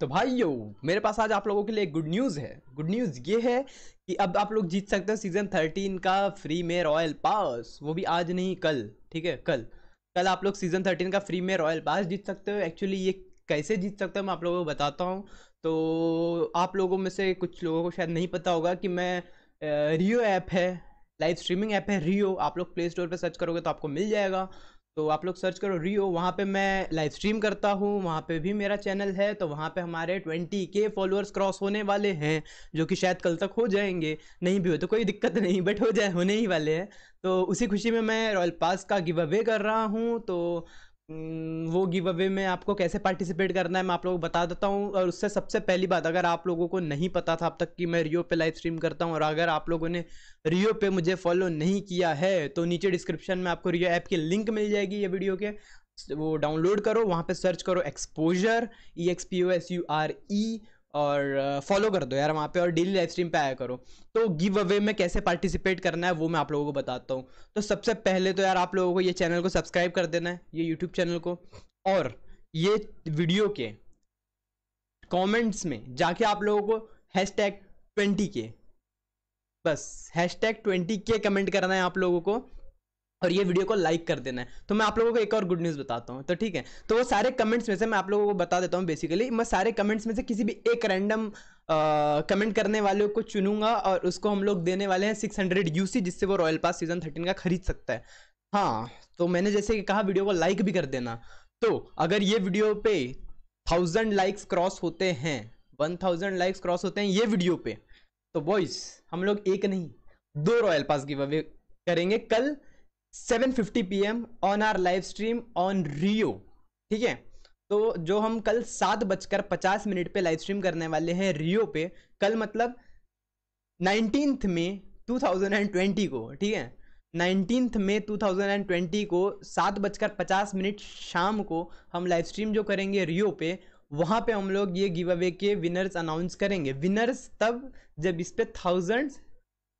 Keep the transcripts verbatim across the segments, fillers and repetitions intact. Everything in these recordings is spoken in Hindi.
तो भाइयों मेरे पास आज आप लोगों के लिए गुड न्यूज़ है। गुड न्यूज़ ये है कि अब आप लोग जीत सकते हो सीज़न थर्टीन का फ्री में रॉयल पास, वो भी आज नहीं कल। ठीक है, कल कल आप लोग सीज़न थर्टीन का फ्री में रॉयल पास जीत सकते हो। एक्चुअली ये कैसे जीत सकते हो मैं आप लोगों को बताता हूँ। तो आप लोगों में से कुछ लोगों को शायद नहीं पता होगा कि मैं रियो ऐप है, लाइव स्ट्रीमिंग ऐप है रियो। आप लोग प्ले स्टोर पर सर्च करोगे तो आपको मिल जाएगा, तो आप लोग सर्च करो रियो। वहाँ पे मैं लाइव स्ट्रीम करता हूँ, वहाँ पे भी मेरा चैनल है। तो वहाँ पे हमारे ट्वेंटी के फॉलोअर्स क्रॉस होने वाले हैं, जो कि शायद कल तक हो जाएंगे, नहीं भी हो तो कोई दिक्कत नहीं, बट हो जाए, होने ही वाले हैं। तो उसी खुशी में मैं रॉयल पास का गिव अवे कर रहा हूँ। तो वो गिव अवे में आपको कैसे पार्टिसिपेट करना है मैं आप लोगों को बता देता हूँ। और उससे सबसे पहली बात, अगर आप लोगों को नहीं पता था अब तक कि मैं रियो पे लाइव स्ट्रीम करता हूँ, और अगर आप लोगों ने रियो पे मुझे फॉलो नहीं किया है तो नीचे डिस्क्रिप्शन में आपको रियो ऐप की लिंक मिल जाएगी ये वीडियो के, वो डाउनलोड करो। वहाँ पे सर्च करो exposure, E X P O S U R E, और फॉलो कर दो यार वहाँ पे, और डेली लाइव स्ट्रीम पे आया करो। तो गिव अवे में कैसे पार्टिसिपेट करना है वो मैं आप लोगों को बताता हूँ। तो सबसे पहले तो यार आप लोगों को ये चैनल को सब्सक्राइब कर देना है, ये यूट्यूब चैनल को, और ये वीडियो के कमेंट्स में जाके आप लोगों को हैश टैग ट्वेंटी के बस हैश टैग ट्वेंटी के कमेंट करना है आप लोगों को, और ये वीडियो को लाइक कर देना है। तो मैं आप लोगों को एक और गुड न्यूज़ बताता हूँ। तो ठीक है, तो वो सारे कमेंट्स में से मैं आप लोगों को बता देता हूँ। बेसिकली मैं सारे कमेंट्स में से किसी भी एक रैंडम कमेंट करने वाले को चुनूंगा, और उसको हम लोग देने वाले हैं सिक्स हंड्रेड यूसी, जिससे वो रॉयल पास सीजन थर्टीन का खरीद सकता है। हाँ, तो मैंने जैसे कि कहा वीडियो को लाइक भी कर देना। तो अगर ये वीडियो पे थाउजेंड लाइक्स क्रॉस होते हैं, वन थाउजेंड लाइक्स क्रॉस होते हैं ये वीडियो पे, तो बॉयज़ हम लोग एक नहीं दो रॉयल पास गिव अवे करेंगे कल seven fifty P M on our live stream on Rio. ठीक है, तो जो हम कल सात बजकर पचास मिनट पे लाइव स्ट्रीम करने वाले हैं रियो पे, कल मतलब nineteenth May two thousand twenty को। ठीक है, nineteenth May two thousand twenty को सात बजकर पचास मिनट शाम को हम लाइव स्ट्रीम जो करेंगे रियो पे, वहाँ पे हम लोग ये गिव अवे के विनर्स अनाउंस करेंगे। विनर्स तब जब इस पर थाउजेंड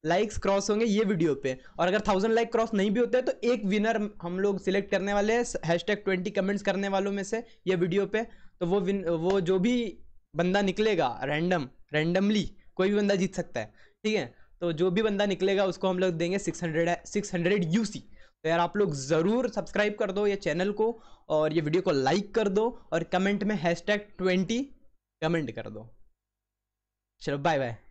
लाइक्स क्रॉस होंगे ये वीडियो पे, और अगर थाउजेंड लाइक क्रॉस नहीं भी होते हैं तो एक विनर हम लोग सिलेक्ट करने वाले हैं हैश टैग ट्वेंटी कमेंट्स करने वालों में से ये वीडियो पे। तो वो विन वो जो भी बंदा निकलेगा रैंडम रैंडमली कोई भी बंदा जीत सकता है। ठीक है, तो जो भी बंदा निकलेगा उसको हम लोग देंगे सिक्स हंड्रेड यूसी। तो यार आप लोग ज़रूर सब्सक्राइब कर दो ये चैनल को, और ये वीडियो को लाइक कर दो, और कमेंट में हैश टैग ट्वेंटी कमेंट कर दो। चलो बाय बाय।